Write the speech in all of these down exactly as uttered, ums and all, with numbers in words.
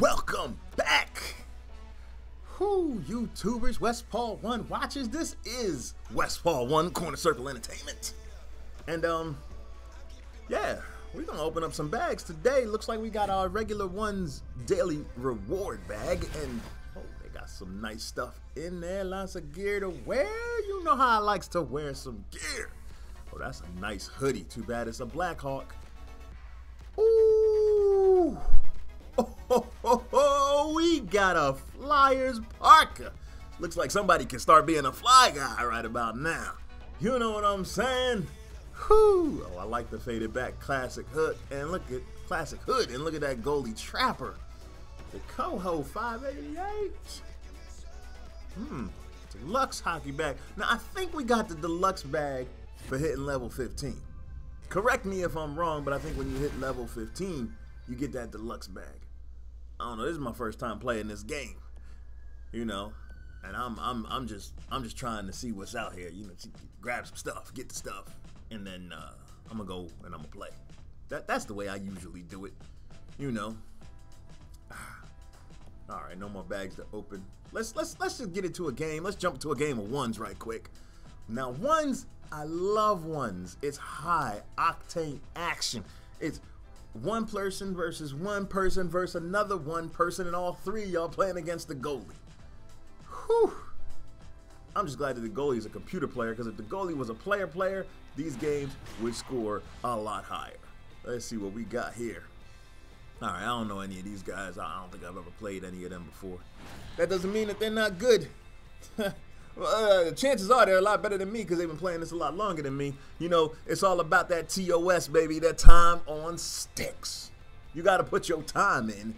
Welcome back. Whoo, YouTubers, WesPaul one watches. This is WesPaul one, Corner Circle Entertainment. And, um, yeah, we're gonna open up some bags today. Looks like we got our regular one's daily reward bag, and oh, they got some nice stuff in there. Lots of gear to wear. You know how I likes to wear some gear. Oh, that's a nice hoodie. Too bad it's a Blackhawk. Ooh. Oh, ho, ho, ho. We got a Flyers parka. Looks like somebody can start being a Fly guy right about now. You know what I'm saying? Whew. Oh, I like the faded back classic hood. And look at classic hood. And look at that goalie trapper. The Coho five eighty-eight. Hmm. Deluxe hockey bag. Now, I think we got the deluxe bag for hitting level fifteen. Correct me if I'm wrong, but I think when you hit level fifteen, you get that deluxe bag. I don't know, this is my first time playing this game. You know, and I'm I'm I'm just I'm just trying to see what's out here, you know, grab some stuff, get the stuff, and then uh I'm gonna go and I'm gonna play. That that's the way I usually do it, you know. All right, no more bags to open. Let's let's let's just get into a game. Let's jump to a game of ones right quick. Now, ones, I love ones. It's high octane action. It's one person versus one person versus another one person, and all three y'all playing against the goalie. Whew. I'm just glad that the goalie is a computer player, because if the goalie was a player player, these games would score a lot higher. Let's see what we got here. All right, I don't know any of these guys. I don't think I've ever played any of them before. That doesn't mean that they're not good. Well, uh, chances are they're a lot better than me because they've been playing this a lot longer than me. You know, it's all about that T O S, baby, that time on sticks. You got to put your time in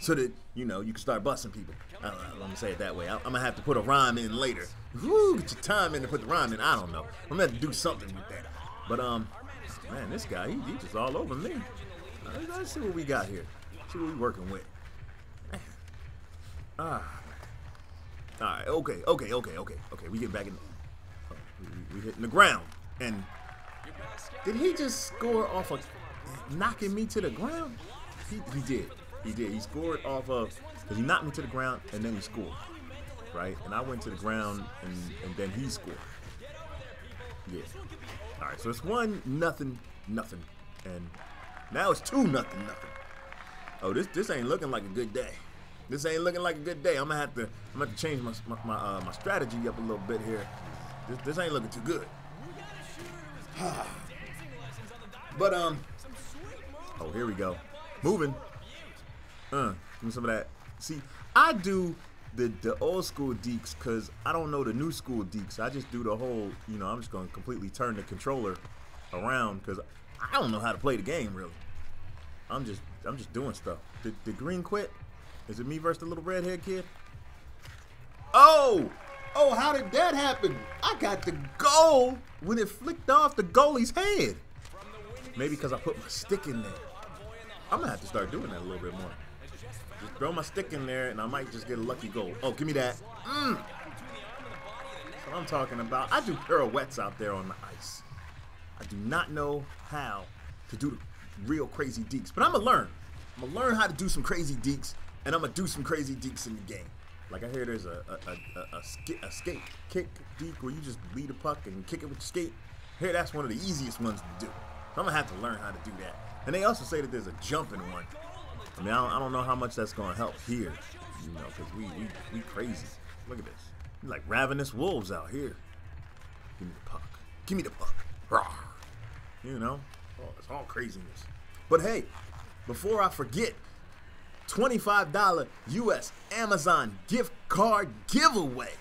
so that, you know, you can start busting people. I don't know, I'm going to say it that way. I, I'm going to have to put a rhyme in later. Woo, get your time in to put the rhyme in. I don't know. I'm going to have to do something with that. But, um, man, this guy, he, he just all over me. Right, let's see what we got here. Let's see what we're working with. Ah. All right, okay, okay, okay, okay, okay. We get back in. Oh, we, we hitting the ground, and did he just score off of knocking me to the ground? He, he did, he did. He scored off of because he knocked me to the ground, and then he scored, right? And I went to the ground, and and then he scored. Yeah. All right, so it's one nothing, nothing, and now it's two nothing, nothing. Oh, this this ain't looking like a good day. This ain't looking like a good day. I'm gonna have to, I'm gonna have to change my my, my, uh, my strategy up a little bit here. This, this ain't looking too good. But um, oh, here we go, moving. Uh, give me some of that. See, I do the the old school deeks because I don't know the new school deeks. I just do the whole, you know, I'm just gonna completely turn the controller around because I don't know how to play the game really. I'm just, I'm just doing stuff. Did, did Green quit? Is it me versus the little redhead kid? Oh! Oh, how did that happen? I got the goal when it flicked off the goalie's head. Maybe because I put my stick in there. I'm going to have to start doing that a little bit more. Just throw my stick in there, and I might just get a lucky goal. Oh, give me that. Mm. That's what I'm talking about. I do pirouettes out there on the ice. I do not know how to do the real crazy deeks, but I'm going to learn. I'm going to learn how to do some crazy deeks. And I'm gonna do some crazy deeks in the game. Like I hear there's a a, a, a, a, a skate kick deek where you just lead a puck and kick it with your skate. Here, that's one of the easiest ones to do. So I'm gonna have to learn how to do that. And they also say that there's a jumping one. I mean, I don't, I don't know how much that's gonna help here, you know, because we, we we crazy. Look at this. We're like ravenous wolves out here. Give me the puck. Give me the puck. Rawr. You know, oh, it's all craziness. But hey, before I forget. twenty-five dollar U S Amazon gift card giveaway.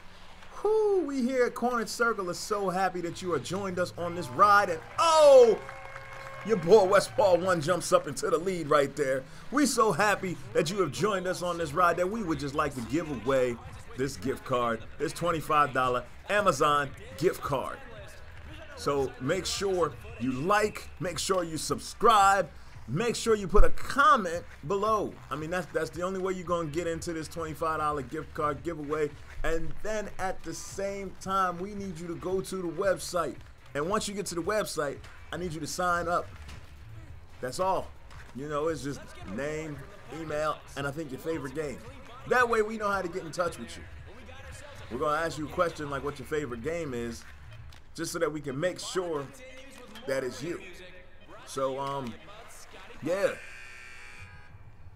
Whoo, we here at Corner Circle are so happy that you are joined us on this ride. And oh, your boy WesPaul one jumps up into the lead right there. We so happy that you have joined us on this ride that we would just like to give away this gift card, this twenty-five dollar Amazon gift card. So make sure you like, make sure you subscribe, make sure you put a comment below. I mean, that's that's the only way you're gonna get into this twenty-five dollar gift card giveaway. And then at the same time, we need you to go to the website. And once you get to the website, I need you to sign up. That's all. You know, it's just name, email, and I think your favorite game. That way we know how to get in touch with you. We're going to ask you a question like what your favorite game is, just so that we can make sure that it's you. So, um, yeah.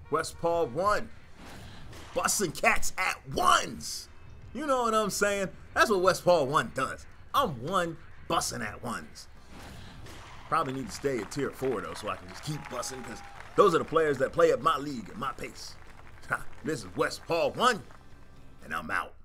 West Paul one. Busting cats at ones. You know what I'm saying? That's what West Paul one does. I'm one busting at ones. Probably need to stay at tier four though, so I can just keep busting, because those are the players that play at my league, at my pace. This is West Paul one, and I'm out.